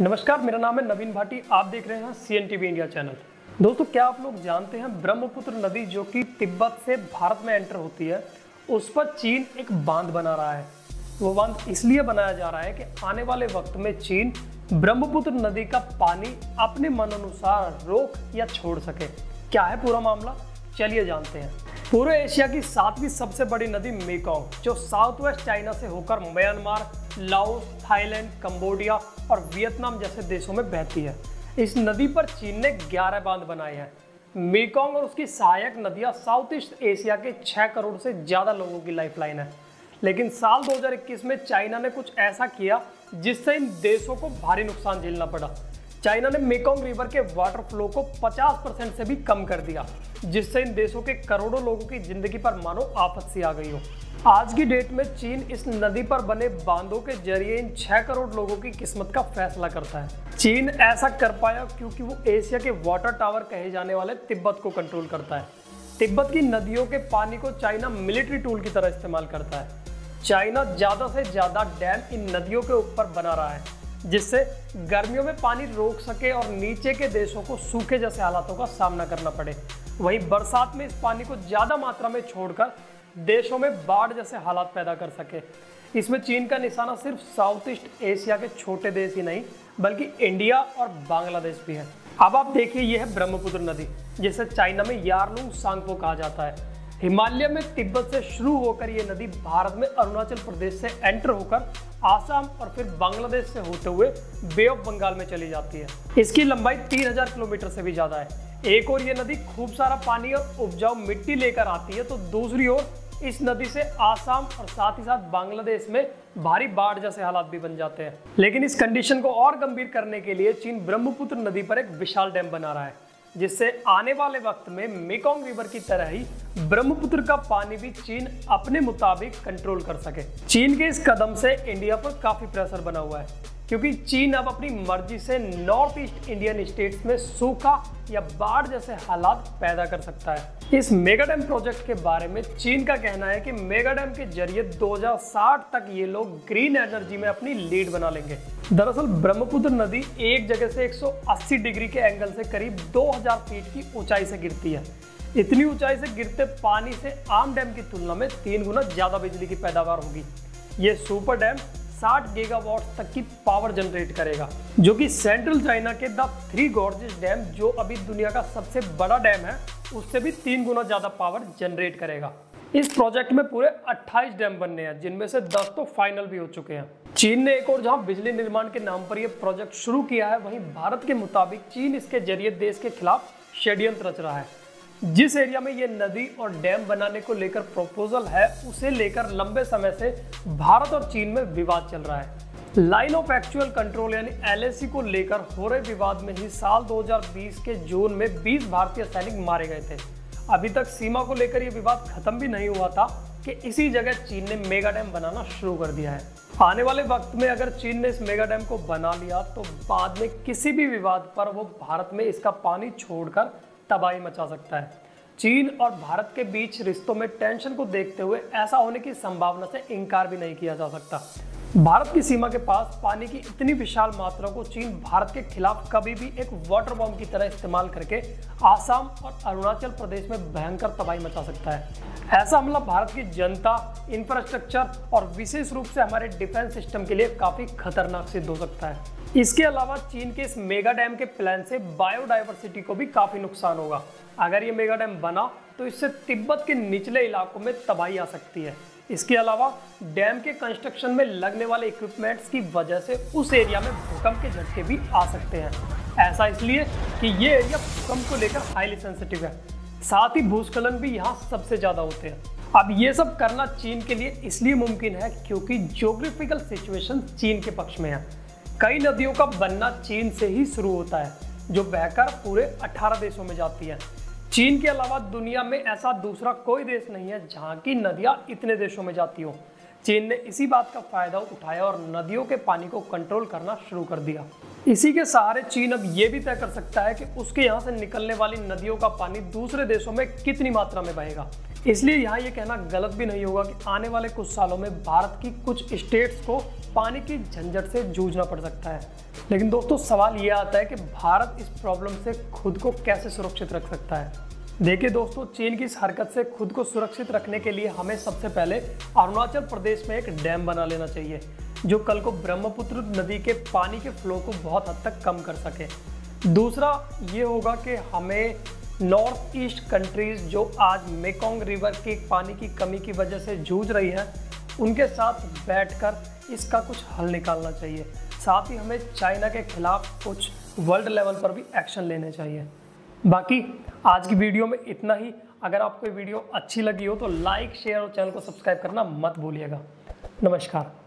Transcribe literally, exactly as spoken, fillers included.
नमस्कार, मेरा नाम है नवीन भाटी। आप देख रहे हैं C N T V India channel. दोस्तों, क्या आप लोग जानते हैं ब्रह्मपुत्र नदी जो कि तिब्बत से भारत में एंटर होती है, उस पर चीन एक बांध बना रहा है। वो बांध इसलिए बनाया जा रहा है कि आने वाले वक्त में चीन ब्रह्मपुत्र नदी का पानी अपने मन अनुसार रोक या छोड़ सके। क्या है पूरा मामला, चलिए जानते हैं। पूरे एशिया की सातवीं सबसे बड़ी नदी मेकोंग, जो साउथ वेस्ट चाइना से होकर म्यांमार, लाओस, थाईलैंड, कंबोडिया और वियतनाम जैसे देशों में बहती है। इस नदी पर चीन ने ग्यारह बांध बनाए हैं। मेकोंग और उसकी सहायक नदियां साउथ ईस्ट एशिया के छह करोड़ से ज़्यादा लोगों की लाइफलाइन है। लेकिन साल दो हज़ार इक्कीस में चाइना ने कुछ ऐसा किया जिससे इन देशों को भारी नुकसान झेलना पड़ा। चाइना ने मेकोंग रिवर के वाटर फ्लो को पचास परसेंट से भी कम कर दिया, जिससे इन देशों के करोड़ों लोगों की जिंदगी पर मानो आफत सी आ गई हो। आज की डेट में चीन इस नदी पर बने बांधों के जरिए इन छह करोड़ लोगों की किस्मत का फैसला करता है। चीन ऐसा कर पाया क्योंकि वो एशिया के वाटर टावर कहे जाने वाले तिब्बत को कंट्रोल करता है। तिब्बत की नदियों के पानी को चाइना मिलिट्री टूल की तरह इस्तेमाल करता है। चाइना ज़्यादा से ज़्यादा डैम इन नदियों के ऊपर बना रहा है, जिससे गर्मियों में पानी रोक सके और नीचे के देशों को सूखे जैसे हालातों का सामना करना पड़े। वहीं बरसात में इस पानी को ज़्यादा मात्रा में छोड़कर देशों में बाढ़ जैसे हालात पैदा कर सके। इसमें चीन का निशाना सिर्फ साउथ ईस्ट एशिया के छोटे देश ही नहीं, बल्कि इंडिया और बांग्लादेश भी है। अब आप देखिए, यह है ब्रह्मपुत्र नदी, जिसे चाइना में यारलुंग सांगपो कहा जाता है। हिमालय में तिब्बत से शुरू होकर ये नदी भारत में अरुणाचल प्रदेश से एंटर होकर आसाम और फिर बांग्लादेश से होते हुए बे ऑफ बंगाल में चली जाती है। इसकी लंबाई तीन हज़ार किलोमीटर से भी ज़्यादा है। एक और ये नदी खूब सारा पानी और उपजाऊ मिट्टी लेकर आती है, तो दूसरी ओर इस नदी से आसाम और साथ ही साथ बांग्लादेश में भारी बाढ़ जैसे हालात भी बन जाते हैं। लेकिन इस कंडीशन को और गंभीर करने के लिए चीन ब्रह्मपुत्र नदी पर एक विशाल डैम बना रहा है, जिससे आने वाले वक्त में मेकोंग रिवर की तरह ही ब्रह्मपुत्र का पानी भी चीन अपने मुताबिक कंट्रोल कर सके। चीन के इस कदम से इंडिया पर काफ़ी प्रेशर बना हुआ है, क्योंकि चीन अब अपनी मर्जी से नॉर्थ ईस्ट इंडियन स्टेट्स में सूखा या बाढ़ जैसे हालात पैदा कर सकता है। इस मेगा डैम प्रोजेक्ट के बारे में चीन का कहना है कि मेगा डैम के जरिए दो हज़ार साठ तक ये लोग ग्रीन एनर्जी में अपनी लीड बना लेंगे। दरअसल ब्रह्मपुत्र नदी एक जगह से एक सौ अस्सी डिग्री के एंगल से करीब दो हज़ार फीट की ऊंचाई से गिरती है। इतनी ऊंचाई से गिरते पानी से आम डैम की तुलना में तीन गुना ज़्यादा बिजली की पैदावार होगी। ये सुपर डैम साठ गीगावाट तक की पावर जनरेट करेगा, जो कि सेंट्रल चाइना के द थ्री गॉर्जेस डैम, जो अभी दुनिया का सबसे बड़ा डैम है, उससे भी तीन गुना ज़्यादा पावर जनरेट करेगा। इस प्रोजेक्ट में पूरे अट्ठाईस डैम बनने हैं, जिनमें से दस तो फाइनल भी हो चुके हैं। चीन ने एक और जहां बिजली निर्माण के नाम पर यह प्रोजेक्ट शुरू किया है, वहीं भारत के मुताबिक चीन इसके जरिए देश के खिलाफ षड्यंत्र रच रहा है। जिस एरिया में ये नदी और डैम बनाने को लेकर प्रपोजल है, उसे लेकर लंबे समय से भारत और चीन में विवाद चल रहा है। लाइन ऑफ एक्चुअल कंट्रोल यानी एल ए सी को लेकर हो रहे विवाद में ही साल दो हजार बीस के जून में बीस भारतीय सैनिक मारे गए थे। अभी तक सीमा को लेकर यह विवाद खत्म भी नहीं हुआ था कि इसी जगह चीन ने मेगा डैम बनाना शुरू कर दिया है। आने वाले वक्त में अगर चीन ने इस मेगा डैम को बना लिया, तो बाद में किसी भी विवाद पर वो भारत में इसका पानी छोड़कर तबाही मचा सकता है। चीन और भारत के बीच रिश्तों में टेंशन को देखते हुए ऐसा होने की संभावना से इनकार भी नहीं किया जा सकता। भारत की सीमा के पास पानी की इतनी विशाल मात्रा को चीन भारत के खिलाफ कभी भी एक वाटर बम की तरह इस्तेमाल करके आसाम और अरुणाचल प्रदेश में भयंकर तबाही मचा सकता है। ऐसा हमला भारत की जनता, इंफ्रास्ट्रक्चर और विशेष रूप से हमारे डिफेंस सिस्टम के लिए काफ़ी खतरनाक सिद्ध हो सकता है। इसके अलावा चीन के इस मेगा डैम के प्लान से बायोडाइवर्सिटी को भी काफ़ी नुकसान होगा। अगर ये मेगा डैम बना तो इससे तिब्बत के निचले इलाकों में तबाही आ सकती है। इसके अलावा डैम के कंस्ट्रक्शन में लगने वाले इक्विपमेंट्स की वजह से उस एरिया में भूकंप के झटके भी आ सकते हैं। ऐसा इसलिए कि ये एरिया भूकंप को लेकर हाईली सेंसिटिव है। साथ ही भूस्खलन भी यहाँ सबसे ज़्यादा होते हैं। अब ये सब करना चीन के लिए इसलिए मुमकिन है क्योंकि ज्योग्राफिकल सिचुएशन चीन के पक्ष में है। कई नदियों का बनना चीन से ही शुरू होता है, जो बहकर पूरे अट्ठारह देशों में जाती है। चीन के अलावा दुनिया में ऐसा दूसरा कोई देश नहीं है जहाँ की नदियाँ इतने देशों में जाती हो। चीन ने इसी बात का फायदा उठाया और नदियों के पानी को कंट्रोल करना शुरू कर दिया। इसी के सहारे चीन अब ये भी तय कर सकता है कि उसके यहाँ से निकलने वाली नदियों का पानी दूसरे देशों में कितनी मात्रा में बहेगा। इसलिए यहाँ ये कहना गलत भी नहीं होगा कि आने वाले कुछ सालों में भारत की कुछ स्टेट्स को पानी की झंझट से जूझना पड़ सकता है। लेकिन दोस्तों सवाल ये आता है कि भारत इस प्रॉब्लम से खुद को कैसे सुरक्षित रख सकता है। देखिए दोस्तों, चीन की इस हरकत से खुद को सुरक्षित रखने के लिए हमें सबसे पहले अरुणाचल प्रदेश में एक डैम बना लेना चाहिए जो कल को ब्रह्मपुत्र नदी के पानी के फ्लो को बहुत हद तक कम कर सके। दूसरा ये होगा कि हमें नॉर्थ ईस्ट कंट्रीज़ जो आज मेकोंग रिवर के पानी की कमी की वजह से जूझ रही हैं, उनके साथ बैठकर इसका कुछ हल निकालना चाहिए। साथ ही हमें चाइना के खिलाफ कुछ वर्ल्ड लेवल पर भी एक्शन लेने चाहिए। बाकी आज की वीडियो में इतना ही। अगर आपको ये वीडियो अच्छी लगी हो तो लाइक, शेयर और चैनल को सब्सक्राइब करना मत भूलिएगा। नमस्कार।